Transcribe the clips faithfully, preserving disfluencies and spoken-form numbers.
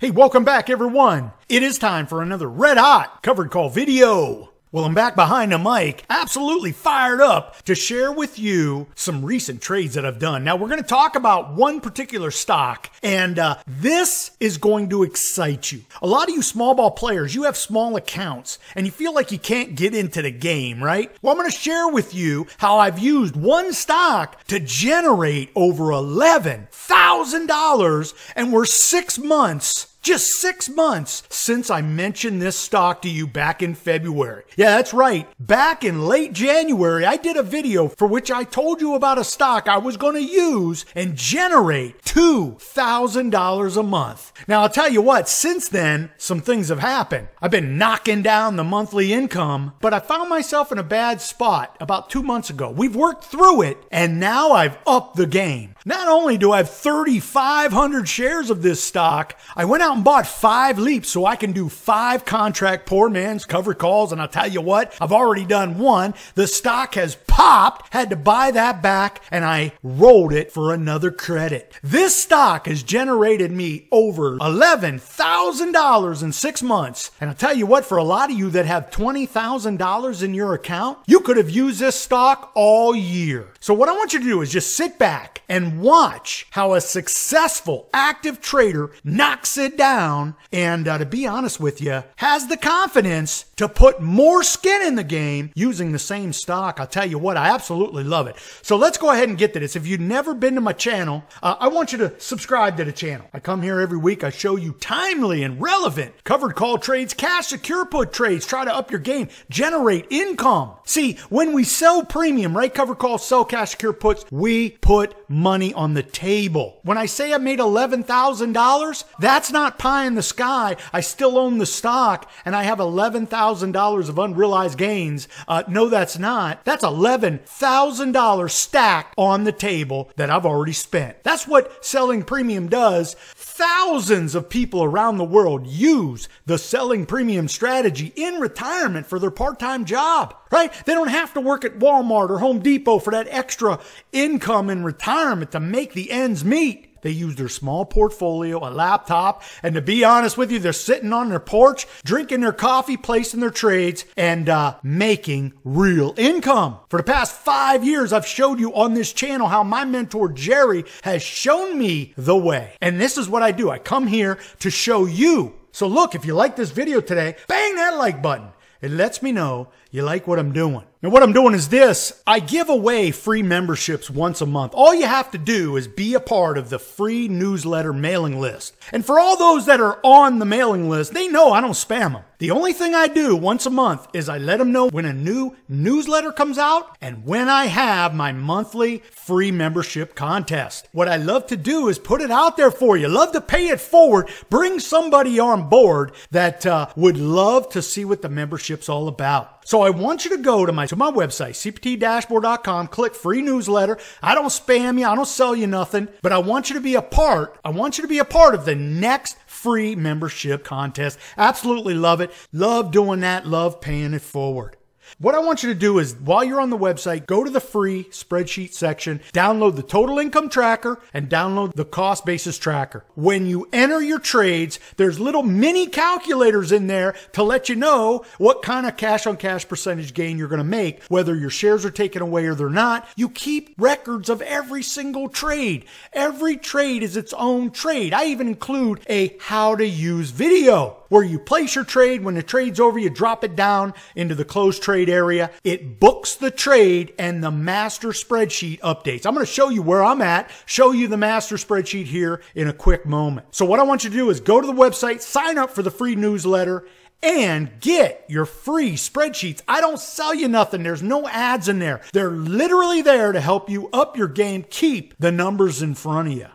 Hey, welcome back everyone. It is time for another red hot covered call video. Well, I'm back behind the mic, absolutely fired up to share with you some recent trades that I've done. Now, we're going to talk about one particular stock, and uh, this is going to excite you. A lot of you small ball players, you have small accounts, and you feel like you can't get into the game, right? Well, I'm going to share with you how I've used one stock to generate over eleven thousand dollars, and we're six months Just six months since I mentioned this stock to you back in February. Yeah, that's right. Back in late January, I did a video for which I told you about a stock I was going to use and generate two thousand dollars a month. Now, I'll tell you what, since then, some things have happened. I've been knocking down the monthly income, but I found myself in a bad spot about two months ago. We've worked through it, and now I've upped the game. Not only do I have three thousand five hundred shares of this stock, I went out and bought five leaps so I can do five contract poor man's cover calls. And I'll tell you what, I've already done one. The stock has popped, had to buy that back, and I rolled it for another credit. This stock has generated me over eleven thousand dollars in six months. And I'll tell you what, for a lot of you that have twenty thousand dollars in your account, you could have used this stock all year. So what I want you to do is just sit back and watch how a successful active trader knocks it down and, uh, to be honest with you, has the confidence to put more skin in the game using the same stock. I'll tell you what, I absolutely love it. So let's go ahead and get to this. If you've never been to my channel, uh, I want you to subscribe to the channel. I come here every week. I show you timely and relevant covered call trades, cash secure put trades, try to up your game, generate income. See, when we sell premium, right, covered call, sell cash secure puts, we put money Money on the table. When I say I made eleven thousand dollars, that's not pie in the sky. I still own the stock and I have eleven thousand dollars of unrealized gains. Uh, no, that's not. That's eleven thousand dollars stacked on the table that I've already spent. That's what selling premium does. Thousands of people around the world use the selling premium strategy in retirement for their part-time job, right? They don't have to work at Walmart or Home Depot for that extra income in retirement to make the ends meet. They use their small portfolio, a laptop, and to be honest with you, they're sitting on their porch, drinking their coffee, placing their trades, and uh, making real income. For the past five years, I've showed you on this channel how my mentor, Jerry, has shown me the way. And this is what I do. I come here to show you. So look, if you like this video today, bang that like button. It lets me know you like what I'm doing. Now, what I'm doing is this. I give away free memberships once a month. All you have to do is be a part of the free newsletter mailing list. And for all those that are on the mailing list, they know I don't spam them. The only thing I do once a month is I let them know when a new newsletter comes out and when I have my monthly free membership contest. What I love to do is put it out there for you. Love to pay it forward. Bring somebody on board that uh, would love to see what the membership's all about. So I want you to go to my, to my website, c p t dashboard dot com, click free newsletter. I don't spam you. I don't sell you nothing, but I want you to be a part. I want you to be a part of the next free membership contest. Absolutely love it. Love doing that. Love paying it forward. What I want you to do is, while you're on the website, go to the free spreadsheet section, download the total income tracker, and download the cost basis tracker. When you enter your trades, there's little mini calculators in there to let you know what kind of cash on cash percentage gain you're going to make, whether your shares are taken away or they're not. You keep records of every single trade. Every trade is its own trade. I even include a how to use video, where you place your trade. When the trade's over, you drop it down into the closed trade area. It books the trade and the master spreadsheet updates. I'm going to show you where I'm at, show you the master spreadsheet here in a quick moment. So what I want you to do is go to the website, sign up for the free newsletter, and get your free spreadsheets. I don't sell you nothing. There's no ads in there. They're literally there to help you up your game, keep the numbers in front of you.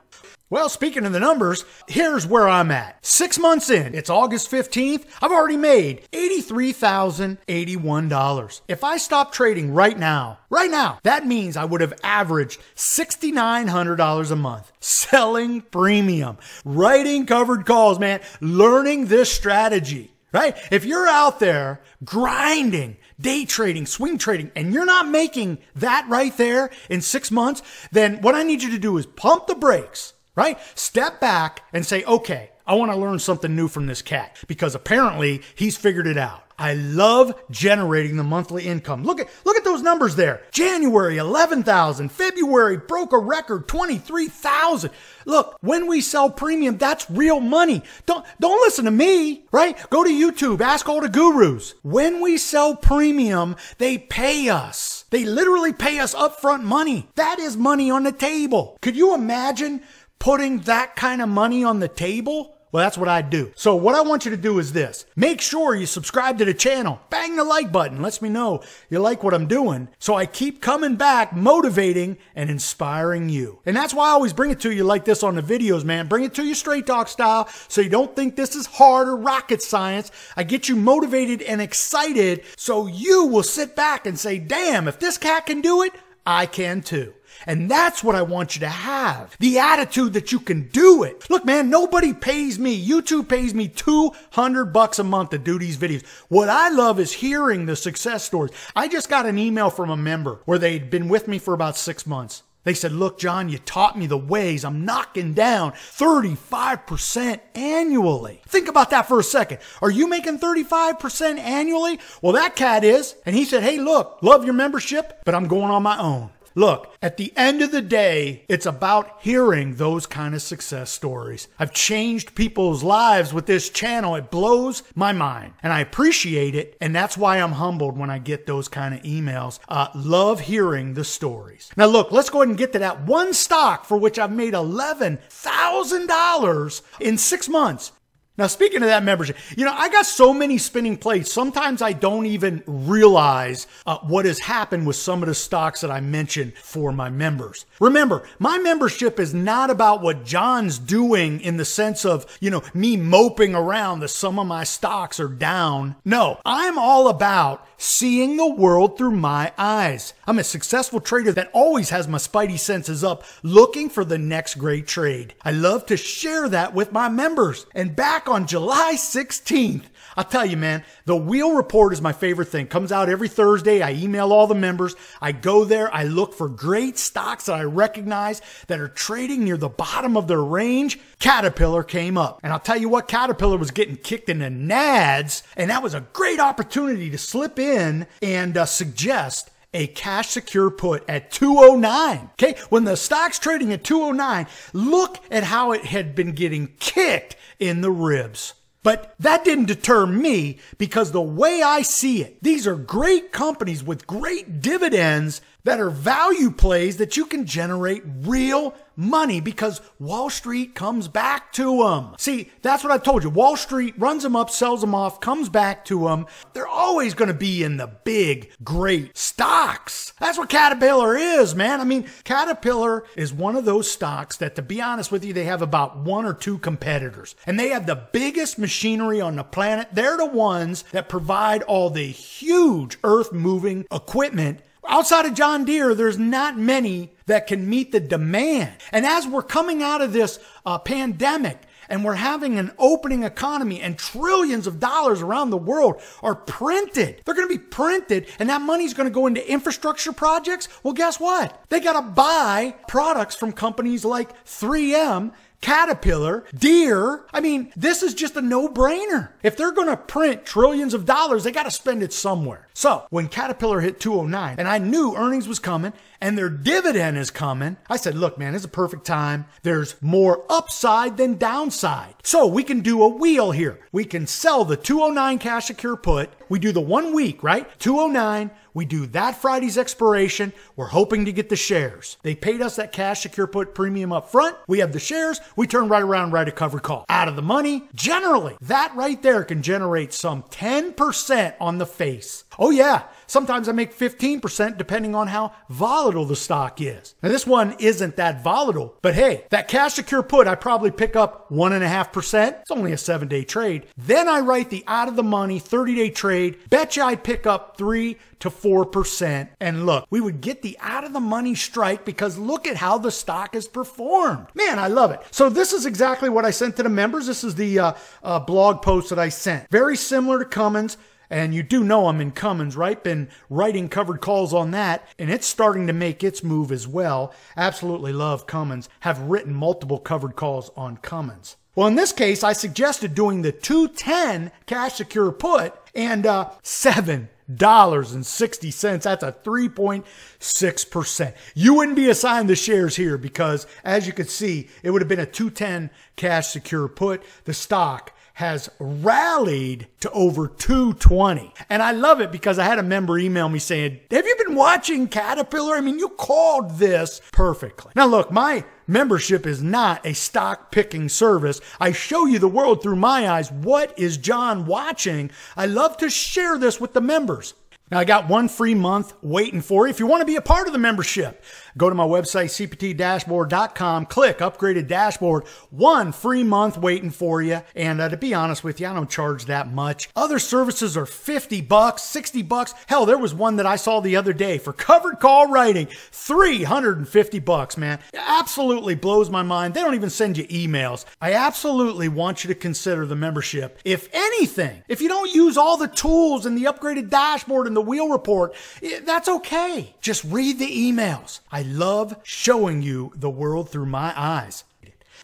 Well, speaking of the numbers, here's where I'm at. Six months in, it's August fifteenth. I've already made eighty-three thousand eighty-one dollars. If I stop trading right now, right now, that means I would have averaged six thousand nine hundred dollars a month selling premium, writing covered calls, man, learning this strategy, right? If you're out there grinding, day trading, swing trading, and you're not making that right there in six months, then what I need you to do is pump the brakes, right? Step back and say, okay, I want to learn something new from this cat because apparently he's figured it out. I love generating the monthly income. Look at look at those numbers there. January, eleven thousand. February broke a record, twenty-three thousand. Look, when we sell premium, that's real money. Don't don't listen to me, right? Go to YouTube, ask all the gurus. When we sell premium, they pay us. They literally pay us upfront money. That is money on the table. Could you imagine putting that kind of money on the table? Well, that's what I do. So what I want you to do is this. Make sure you subscribe to the channel. Bang the like button. Let me know you like what I'm doing so I keep coming back, motivating and inspiring you. And that's why I always bring it to you like this on the videos, man. Bring it to you straight talk style so you don't think this is hard or rocket science. I get you motivated and excited so you will sit back and say, damn, if this cat can do it, I can too. And that's what I want you to have. The attitude that you can do it. Look, man, nobody pays me. YouTube pays me two hundred bucks a month to do these videos. What I love is hearing the success stories. I just got an email from a member where they'd been with me for about six months. They said, look, John, you taught me the ways. I'm knocking down thirty-five percent annually. Think about that for a second. Are you making thirty-five percent annually? Well, that cat is. And he said, hey, look, love your membership, but I'm going on my own. Look, at the end of the day, it's about hearing those kind of success stories. I've changed people's lives with this channel. It blows my mind and I appreciate it. And that's why I'm humbled when I get those kind of emails. Uh, love hearing the stories. Now look, let's go ahead and get to that one stock for which I've made eleven thousand dollars in six months. Now, speaking of that membership, you know, I got so many spinning plates. Sometimes I don't even realize uh, what has happened with some of the stocks that I mentioned for my members. Remember, my membership is not about what John's doing in the sense of, you know, me moping around that some of my stocks are down. No, I'm all about seeing the world through my eyes. I'm a successful trader that always has my spidey senses up looking for the next great trade. I love to share that with my members. And back on July sixteenth, I'll tell you, man, the wheel report is my favorite thing. Comes out every Thursday. I email all the members. I go there. I look for great stocks that I recognize that are trading near the bottom of their range. Caterpillar came up. And I'll tell you what, Caterpillar was getting kicked in the nads. And that was a great opportunity to slip in and uh, suggest a cash secure put at two oh nine. Okay. When the stock's trading at two oh nine, look at how it had been getting kicked in the ribs. But that didn't deter me because the way I see it, these are great companies with great dividends that are value plays that you can generate real money because Wall Street comes back to them. See, that's what I told you. Wall Street runs them up, sells them off, comes back to them. They're always going to be in the big, great stocks. That's what Caterpillar is, man. I mean, Caterpillar is one of those stocks that, to be honest with you, they have about one or two competitors. And they have the biggest machinery on the planet. They're the ones that provide all the huge earth-moving equipment. Outside of John Deere, there's not many that can meet the demand. And as we're coming out of this uh, pandemic and we're having an opening economy and trillions of dollars around the world are printed, they're going to be printed and that money's going to go into infrastructure projects. Well, guess what? They got to buy products from companies like three M, Caterpillar, Deere. I mean, this is just a no-brainer. If they're going to print trillions of dollars, they got to spend it somewhere. So when Caterpillar hit two oh nine and I knew earnings was coming and their dividend is coming, I said, look, man, it's a perfect time. There's more upside than downside. So we can do a wheel here. We can sell the two oh nine cash secure put. We do the one week, right? two oh nine. We do that Friday's expiration. We're hoping to get the shares. They paid us that cash secure put premium up front. We have the shares. We turn right around, write a covered call. Out of the money. Generally, that right there can generate some ten percent on the face. Oh yeah, sometimes I make fifteen percent depending on how volatile the stock is. Now this one isn't that volatile, but hey, that cash secure put, I probably pick up one point five percent. It's only a seven day trade. Then I write the out of the money thirty day trade. Bet you I pick up three to four percent. And look, we would get the out of the money strike because look at how the stock has performed. Man, I love it. So this is exactly what I sent to the members. This is the uh, uh, blog post that I sent. Very similar to Cummins. And you do know I'm in Cummins, right? Been writing covered calls on that. And it's starting to make its move as well. Absolutely love Cummins. Have written multiple covered calls on Cummins. Well, in this case, I suggested doing the two ten cash secure put and uh, seven dollars and sixty cents. That's a three point six percent. You wouldn't be assigned the shares here because, as you can see, it would have been a two ten cash secure put. The stock has rallied to over two twenty. And I love it because I had a member email me saying, have you been watching Caterpillar? I mean, you called this perfectly. Now look, my membership is not a stock picking service. I show you the world through my eyes. What is John watching? I love to share this with the members. Now, I got one free month waiting for you. If you want to be a part of the membership, go to my website, c p t dashboard dot com, click Upgraded Dashboard, one free month waiting for you. And uh, to be honest with you, I don't charge that much. Other services are fifty bucks, sixty bucks. Hell, there was one that I saw the other day for covered call writing, three hundred fifty bucks, man. It absolutely blows my mind. They don't even send you emails. I absolutely want you to consider the membership. If anything, if you don't use all the tools and the Upgraded Dashboard and the wheel report, that's okay. Just read the emails. I love showing you the world through my eyes.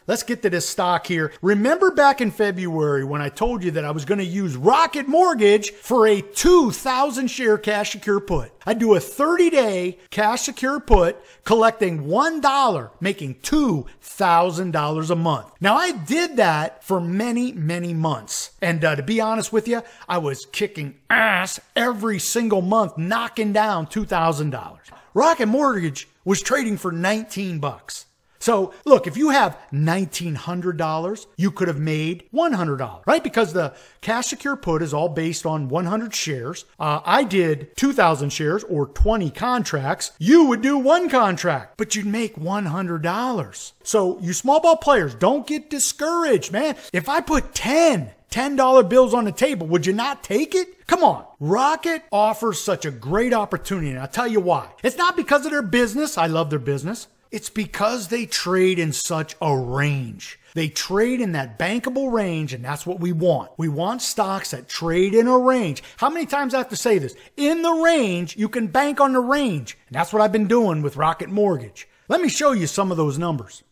Let's get to this stock here. Remember back in February when I told you that I was going to use Rocket Mortgage for a two thousand share cash secure put? I do a thirty day cash secure put, collecting one dollar, making two thousand dollars a month. Now, I did that for many, many months. And uh, to be honest with you, I was kicking ass every single month, knocking down two thousand dollars. Rocket Mortgage was trading for nineteen bucks. So look, if you have nineteen hundred dollars, you could have made one hundred dollars, right? Because the cash secure put is all based on one hundred shares. Uh, I did two thousand shares or twenty contracts. You would do one contract, but you'd make one hundred dollars. So you small ball players, don't get discouraged, man. If I put ten ten dollar bills on the table, would you not take it? Come on. Rocket offers such a great opportunity. And I'll tell you why. It's not because of their business. I love their business. It's because they trade in such a range. They trade in that bankable range, and that's what we want. We want stocks that trade in a range. How many times do I have to say this? In the range, you can bank on the range. And that's what I've been doing with Rocket Mortgage. Let me show you some of those numbers.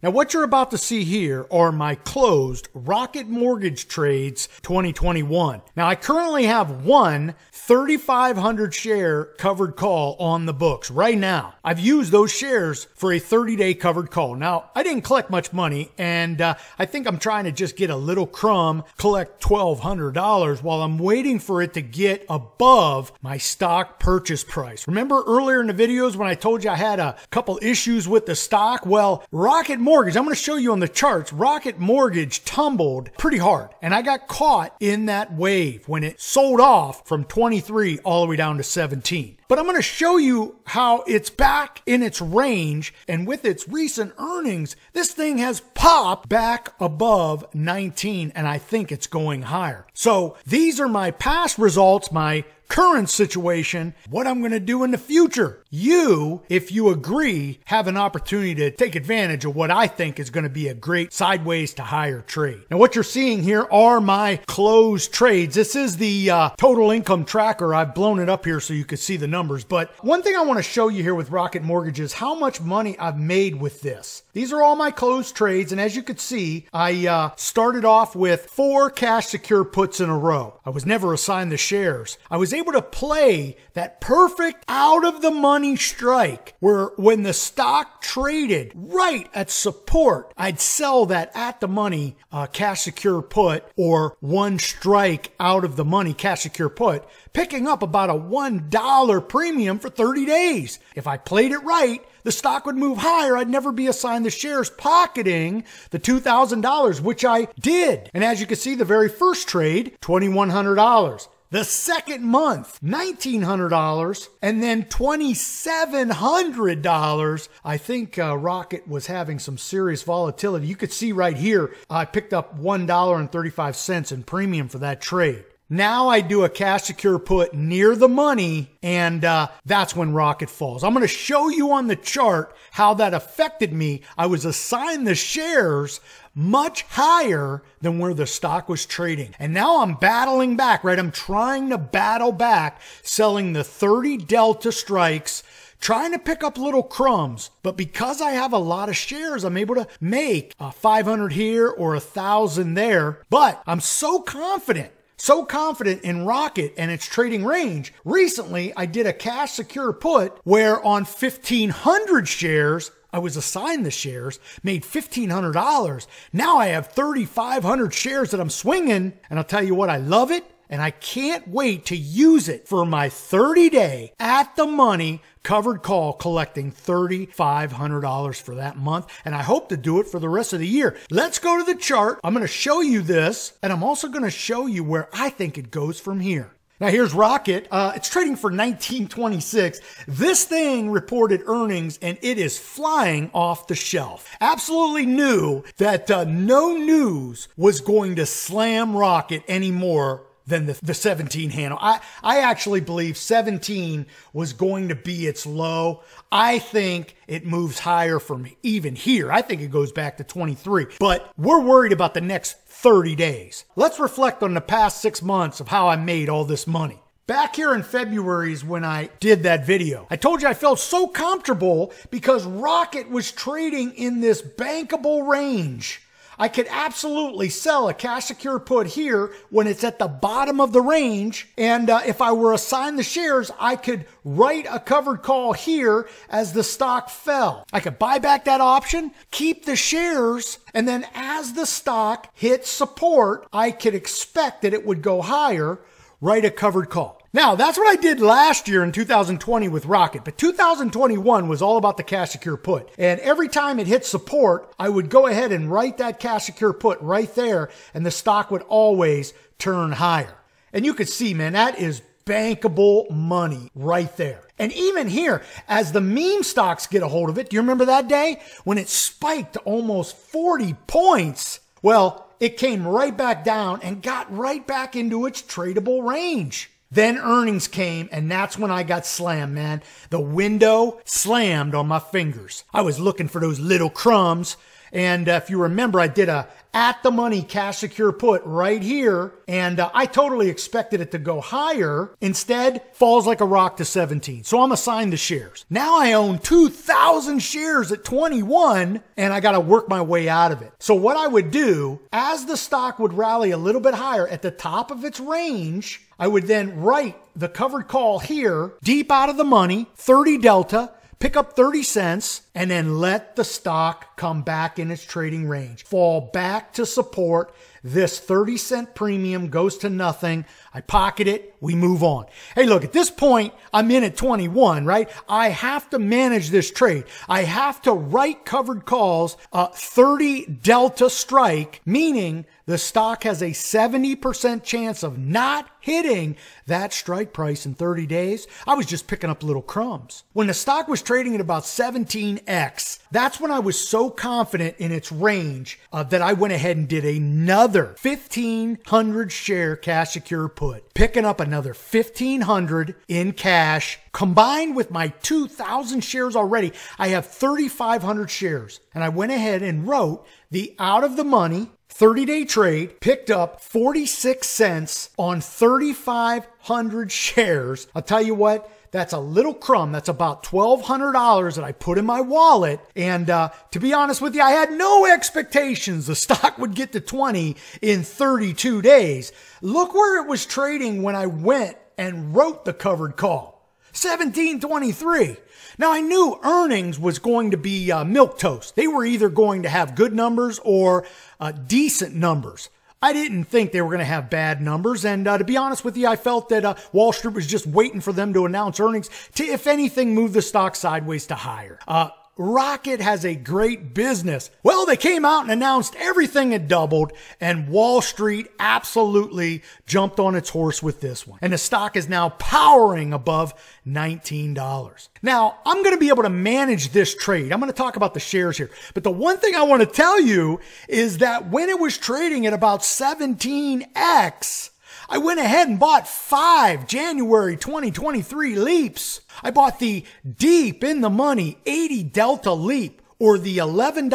Now, what you're about to see here are my closed Rocket Mortgage trades twenty twenty-one. Now, I currently have one thirty-five hundred share covered call on the books right now. I've used those shares for a thirty day covered call. Now, I didn't collect much money, and uh, I think I'm trying to just get a little crumb, collect twelve hundred dollars while I'm waiting for it to get above my stock purchase price. Remember earlier in the videos when I told you I had a couple issues with the stock? Well, Rocket Mortgage Mortgage, I'm going to show you on the charts, Rocket Mortgage tumbled pretty hard, and I got caught in that wave when it sold off from twenty-three all the way down to seventeen. But I'm going to show you how it's back in its range, and with its recent earnings, this thing has popped back above nineteen, and I think it's going higher. So these are my past results, my current situation, what I'm going to do in the future. You, if you agree, have an opportunity to take advantage of what I think is going to be a great sideways to higher trade. Now, what you're seeing here are my closed trades. This is the uh, total income tracker. I've blown it up here so you can see the numbers. But one thing I want to show you here with Rocket Mortgage is how much money I've made with this. These are all my closed trades. And as you could see, I uh, started off with four cash secure puts in a row. I was never assigned the shares. I was able to play that perfect out of the money strike where when the stock traded right at support, I'd sell that at the money uh, cash secure put or one strike out of the money cash secure put, picking up about a one dollar premium for thirty days. If I played it right, the stock would move higher. I'd never be assigned the shares, pocketing the two thousand dollars, which I did. And as you can see, the very first trade, twenty-one hundred dollars. The second month, nineteen hundred dollars, and then twenty-seven hundred dollars. I think uh, Rocket was having some serious volatility. You could see right here, I picked up one dollar and thirty-five cents in premium for that trade. Now I do a cash secure put near the money, and uh, that's when Rocket falls. I'm going to show you on the chart how that affected me. I was assigned the shares much higher than where the stock was trading. And now I'm battling back, right? I'm trying to battle back, selling the thirty delta strikes trying to pick up little crumbs. But because I have a lot of shares, I'm able to make a five hundred here or a thousand there. But I'm so confident, so confident in Rocket and its trading range. Recently, I did a cash secure put where on fifteen hundred shares, I was assigned the shares, made fifteen hundred dollars. Now I have thirty-five hundred shares that I'm swinging. And I'll tell you what, I love it. And I can't wait to use it for my thirty day at the money covered call, collecting thirty-five hundred dollars for that month. And I hope to do it for the rest of the year. Let's go to the chart. I'm going to show you this. And I'm also going to show you where I think it goes from here. Now here's Rocket. Uh, it's trading for nineteen twenty-six. This thing reported earnings and it is flying off the shelf. Absolutely knew that uh, no news was going to slam Rocket anymore than the, the seventeen handle. I, I actually believe seventeen was going to be its low. I think it moves higher from even here. I think it goes back to twenty-three, but we're worried about the next thirty days. Let's reflect on the past six months of how I made all this money. Back here in February is when I did that video. I told you I felt so comfortable because Rocket was trading in this bankable range. I could absolutely sell a cash secure put here when it's at the bottom of the range. And uh, if I were assigned the shares, I could write a covered call here as the stock fell. I could buy back that option, keep the shares, and then as the stock hits support, I could expect that it would go higher, write a covered call. Now, that's what I did last year in two thousand twenty with Rocket, but two thousand twenty-one was all about the cash secure put. And every time it hit support, I would go ahead and write that cash secure put right there, and the stock would always turn higher. And you could see, man, that is bankable money right there. And even here, as the meme stocks get a hold of it, do you remember that day when it spiked to almost forty points? Well, it came right back down and got right back into its tradable range. Then earnings came, and that's when I got slammed, man. The window slammed on my fingers. I was looking for those little crumbs. And uh, if you remember, I did a at-the-money cash secure put right here. And uh, I totally expected it to go higher. Instead, falls like a rock to seventeen. So I'm assigned the shares. Now I own two thousand shares at twenty-one, and I got to work my way out of it. So what I would do, as the stock would rally a little bit higher at the top of its range, I would then write the covered call here, deep out of the money, thirty delta, pick up thirty cents, and then let the stock come back in its trading range, fall back to support. This thirty cent premium goes to nothing. I pocket it. We move on. Hey, look, at this point, I'm in at twenty-one, right? I have to manage this trade. I have to write covered calls, uh, thirty delta strike, meaning the stock has a seventy percent chance of not hitting that strike price in thirty days. I was just picking up little crumbs. When the stock was trading at about seventeen X, that's when I was so confident in its range uh, that I went ahead and did another fifteen hundred share cash secure put, picking up another fifteen hundred in cash. Combined with my two thousand shares already, I have thirty-five hundred shares. And I went ahead and wrote the out of the money thirty day trade, picked up forty-six cents on thirty-five hundred shares. I'll tell you what, that's a little crumb. That's about twelve hundred dollars that I put in my wallet. And uh, to be honest with you, I had no expectations the stock would get to twenty in thirty-two days. Look where it was trading when I went and wrote the covered call. seventeen twenty-three. Now I knew earnings was going to be uh, milquetoast. They were either going to have good numbers or uh, decent numbers. I didn't think they were going to have bad numbers. And uh, to be honest with you, I felt that uh, Wall Street was just waiting for them to announce earnings to, if anything, move the stock sideways to higher. Uh, Rocket has a great business. Well, they came out and announced everything had doubled, and Wall Street absolutely jumped on its horse with this one. And the stock is now powering above nineteen dollars. Now, I'm going to be able to manage this trade. I'm going to talk about the shares here. But the one thing I want to tell you is that when it was trading at about seventeen X, I went ahead and bought five January twenty twenty-three leaps. I bought the deep in the money eighty delta leap, or the eleven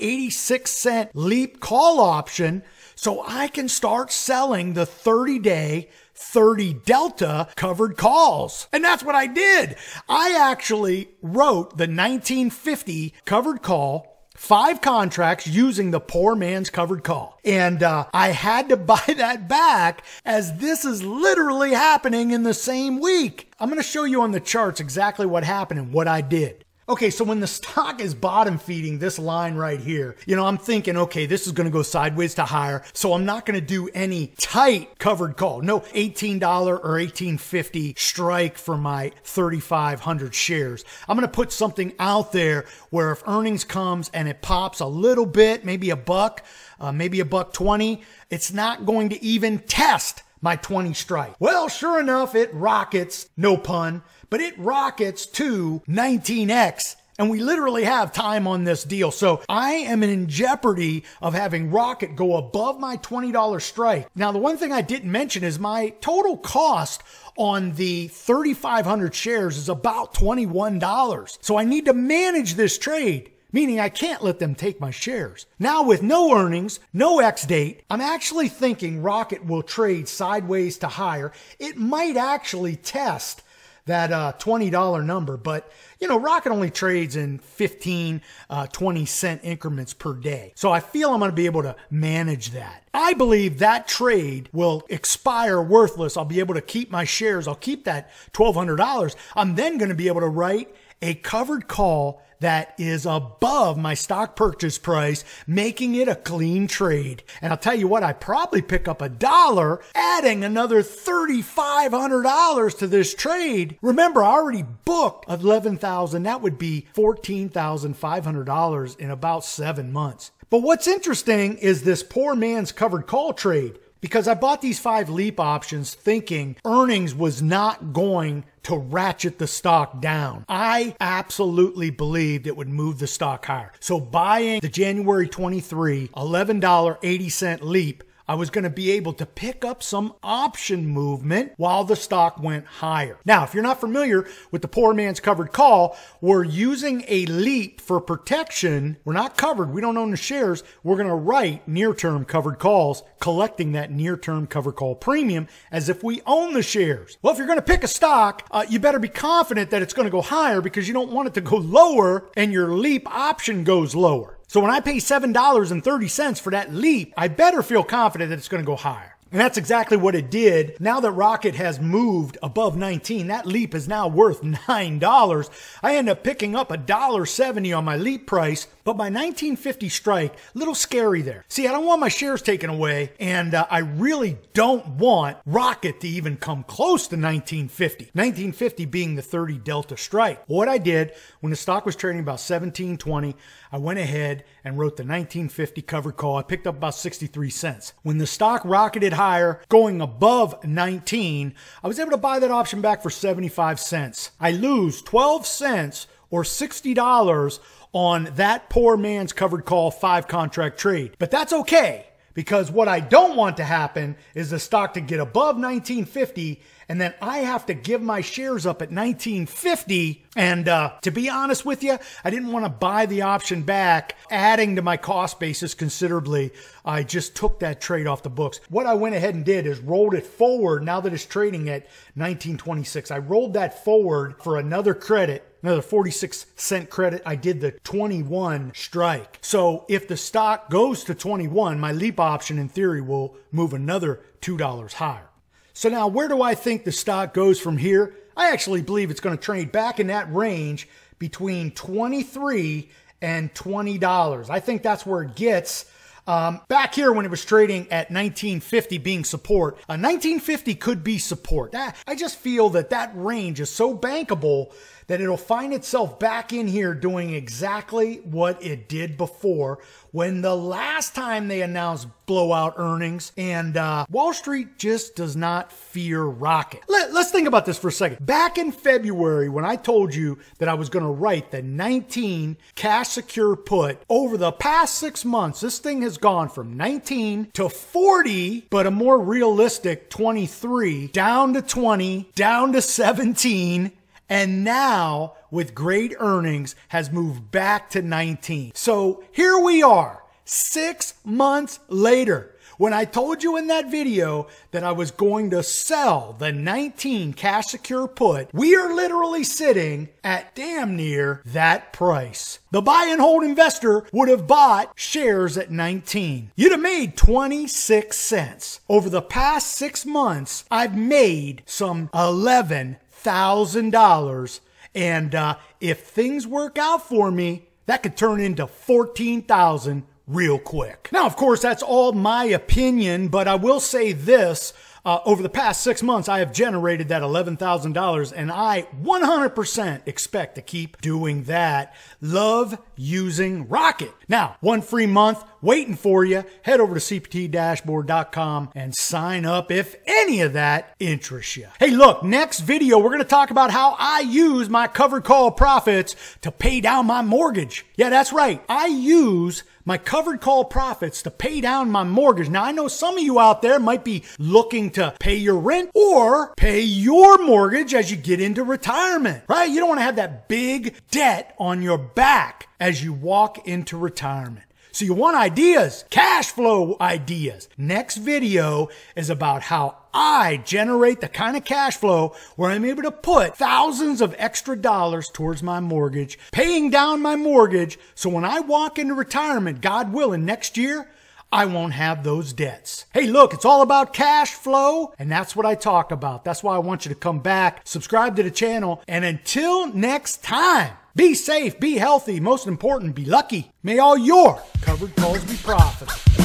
eighty-six leap call option, so I can start selling the thirty day thirty Delta covered calls. And that's what I did. I actually wrote the nineteen fifty covered call, five contracts using the poor man's covered call. And uh, I had to buy that back, as this is literally happening in the same week. I'm going to show you on the charts exactly what happened and what I did. Okay, so when the stock is bottom feeding this line right here, you know, I'm thinking, okay, this is going to go sideways to higher, so I'm not going to do any tight covered call. No eighteen dollar or eighteen fifty strike for my thirty-five hundred shares. I'm going to put something out there where if earnings comes and it pops a little bit, maybe a buck, uh, maybe a buck twenty, it's not going to even test my twenty strike. Well, sure enough, it rockets, no pun, but it rockets to nineteen X. And we literally have time on this deal. So I am in jeopardy of having Rocket go above my twenty dollar strike. Now, the one thing I didn't mention is my total cost on the thirty-five hundred shares is about twenty-one dollars. So I need to manage this trade, meaning I can't let them take my shares. Now with no earnings, no X date, I'm actually thinking Rocket will trade sideways to higher. It might actually test that uh, twenty dollar number, but you know, Rocket only trades in fifteen, uh, twenty cent increments per day. So I feel I'm gonna be able to manage that. I believe that trade will expire worthless. I'll be able to keep my shares. I'll keep that twelve hundred dollars. I'm then gonna be able to write a covered call that is above my stock purchase price, making it a clean trade. And I'll tell you what, I probably pick up a dollar, adding another thirty-five hundred dollars to this trade. Remember, I already booked eleven thousand dollars. That would be fourteen thousand five hundred dollars in about seven months. But what's interesting is this poor man's covered call trade, because I bought these five leap options thinking earnings was not going to ratchet the stock down. I absolutely believed it would move the stock higher. So buying the January twenty-three eleven dollar eighty cent leap, I was going to be able to pick up some option movement while the stock went higher. Now, if you're not familiar with the poor man's covered call, we're using a leap for protection. We're not covered. We don't own the shares. We're going to write near-term covered calls, collecting that near-term covered call premium as if we own the shares. Well, if you're going to pick a stock, uh, you better be confident that it's going to go higher, because you don't want it to go lower and your leap option goes lower. So when I pay seven dollars and thirty cents for that leap, I better feel confident that it's going to go higher. And that's exactly what it did. Now that Rocket has moved above nineteen, that leap is now worth nine dollars. I end up picking up a dollar seventy on my leap price, but my nineteen fifty strike, little scary there. See, I don't want my shares taken away, and uh, I really don't want Rocket to even come close to nineteen fifty. nineteen fifty being the thirty Delta strike. What I did when the stock was trading about seventeen twenty, I went ahead and wrote the nineteen fifty covered call. I picked up about sixty-three cents. When the stock rocketed high, higher, going above nineteen, I was able to buy that option back for seventy-five cents. I lose twelve cents or sixty dollars on that poor man's covered call five contract trade. But that's okay, because what I don't want to happen is the stock to get above nineteen fifty, and then I have to give my shares up at nineteen fifty. And uh, to be honest with you, I didn't want to buy the option back, adding to my cost basis considerably. I just took that trade off the books. What I went ahead and did is rolled it forward. Now that it's trading at nineteen twenty-six, I rolled that forward for another credit. Another forty-six cent credit. I did the twenty-one strike. So if the stock goes to twenty-one, my leap option in theory will move another two dollars higher. So now, where do I think the stock goes from here? I actually believe it's going to trade back in that range between twenty-three and twenty dollars. I think that's where it gets. Um, back here when it was trading at nineteen fifty being support, uh, nineteen fifty could be support. That, I just feel that that range is so bankable that it'll find itself back in here doing exactly what it did before, when the last time they announced blowout earnings, and uh, Wall Street just does not fear Rocket. Let, let's think about this for a second. Back in February, when I told you that I was going to write the nineteen cash secure put, over the past six months, this thing has gone from nineteen to forty, but a more realistic twenty-three, down to twenty, down to seventeen, and now with great earnings has moved back to nineteen. So here we are, six months later. When I told you in that video that I was going to sell the nineteen cash secure put, we are literally sitting at damn near that price. The buy and hold investor would have bought shares at nineteen. You'd have made twenty-six cents. Over the past six months, I've made some eleven thousand dollars. And uh, if things work out for me, that could turn into fourteen thousand dollars real quick. Now, of course, that's all my opinion, but I will say this. Uh, over the past six months, I have generated that eleven thousand dollars, and I one hundred percent expect to keep doing that. Love using Rocket. Now, one free month waiting for you. Head over to c p t dashboard dot com and sign up if any of that interests you. Hey, look, next video, we're going to talk about how I use my covered call profits to pay down my mortgage. Yeah, that's right. I use my covered call profits to pay down my mortgage. Now, I know some of you out there might be looking to pay your rent or pay your mortgage as you get into retirement, right? You don't want to have that big debt on your back as you walk into retirement. So you want ideas, cash flow ideas. Next video is about how I generate the kind of cash flow where I'm able to put thousands of extra dollars towards my mortgage, paying down my mortgage, so when I walk into retirement, God willing, next year, I won't have those debts. Hey, look, it's all about cash flow, and that's what I talk about. That's why I want you to come back, subscribe to the channel, and until next time, be safe, be healthy, most important, be lucky. May all your covered calls be profitable.